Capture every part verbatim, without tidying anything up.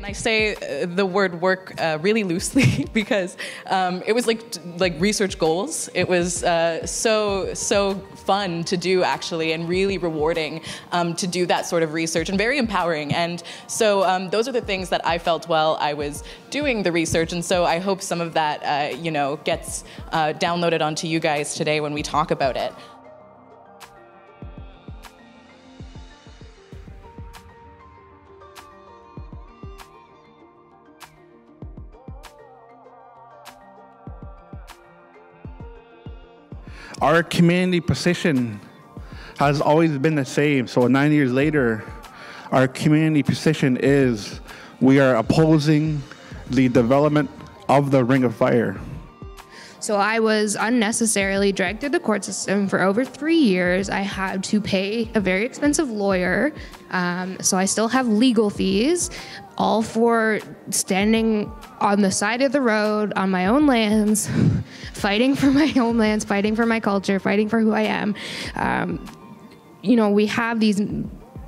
And I say uh, the word work uh, really loosely because um, it was like like research goals. It was uh, so so fun to do actually, and really rewarding um, to do that sort of research, and very empowering. And so um, those are the things that I felt while I was doing the research. And so I hope some of that uh, you know gets uh, downloaded onto you guys today when we talk about it. Our community position has always been the same. So nine years later, our community position is we are opposing the development of the Ring of Fire. So I was unnecessarily dragged through the court system for over three years. I had to pay a very expensive lawyer. Um, so I still have legal fees, all for standing on the side of the road on my own lands, fighting for my own lands, fighting for my culture, fighting for who I am. Um, you know, we have these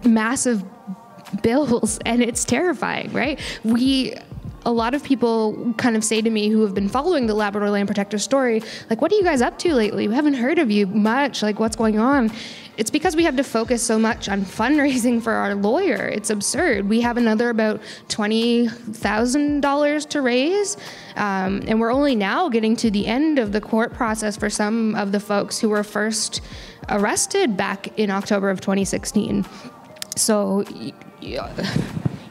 massive bills and it's terrifying, right? We... A lot of people kind of say to me who have been following the Labrador Land Protector story, like, what are you guys up to lately? We haven't heard of you much. Like, what's going on? It's because we have to focus so much on fundraising for our lawyer. It's absurd. We have another about twenty thousand dollars to raise, um, and we're only now getting to the end of the court process for some of the folks who were first arrested back in October of twenty sixteen. So, yeah.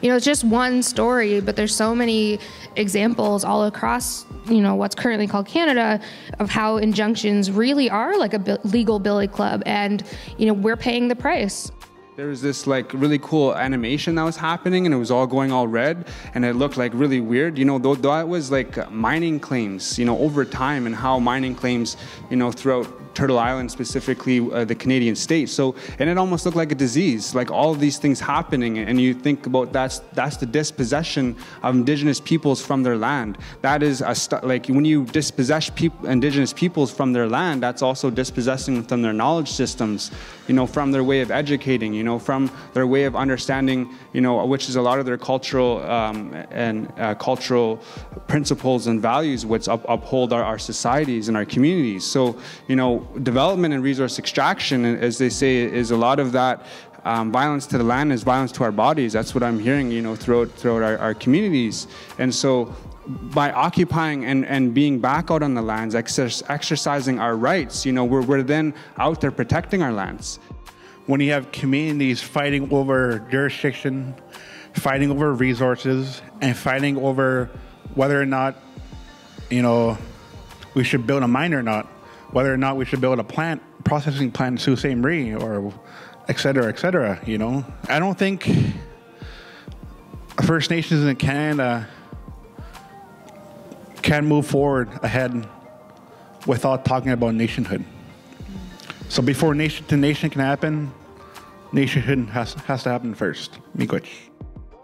You know, it's just one story, but there's so many examples all across, you know, what's currently called Canada of how injunctions really are like a legal billy club. And, you know, we're paying the price. There was this like really cool animation that was happening and it was all going all red and it looked like really weird. You know, though that was like mining claims, you know, over time and how mining claims, you know, throughout Turtle Island, specifically uh, the Canadian state. So, and it almost looked like a disease, like all of these things happening. And you think about that's that's the dispossession of Indigenous peoples from their land. That is a st like when you dispossess peop Indigenous peoples from their land, that's also dispossessing them from their knowledge systems, you know, from their way of educating, you know, from their way of understanding, you know, which is a lot of their cultural um, and uh, cultural principles and values, which up uphold our, our societies and our communities. So, you know, development and resource extraction, as they say, is a lot of that um, violence to the land is violence to our bodies. That's what I'm hearing, you know, throughout throughout our, our communities. And so by occupying and, and being back out on the lands, exer exercising our rights, you know, we're, we're then out there protecting our lands. When you have communities fighting over jurisdiction, fighting over resources, and fighting over whether or not, you know, we should build a mine or not, whether or not we should build a plant, processing plant in Sault Ste. Marie, or et cetera, et cetera, you know? I don't think First Nations in Canada can move forward ahead without talking about nationhood. So before nation to nation can happen, nationhood has, has to happen first. Miigwech.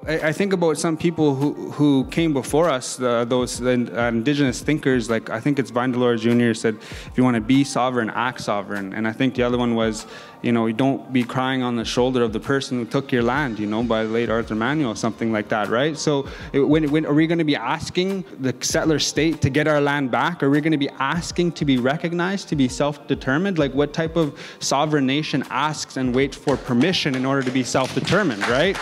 I think about some people who, who came before us, uh, those uh, Indigenous thinkers, like I think it's Vine Deloria Junior said, if you want to be sovereign, act sovereign. And I think the other one was, you know, you don't be crying on the shoulder of the person who took your land, you know, by the late Arthur Manuel, something like that, right? So it, when, when are we going to be asking the settler state to get our land back? Are we going to be asking to be recognized, to be self-determined? Like what type of sovereign nation asks and waits for permission in order to be self-determined, right?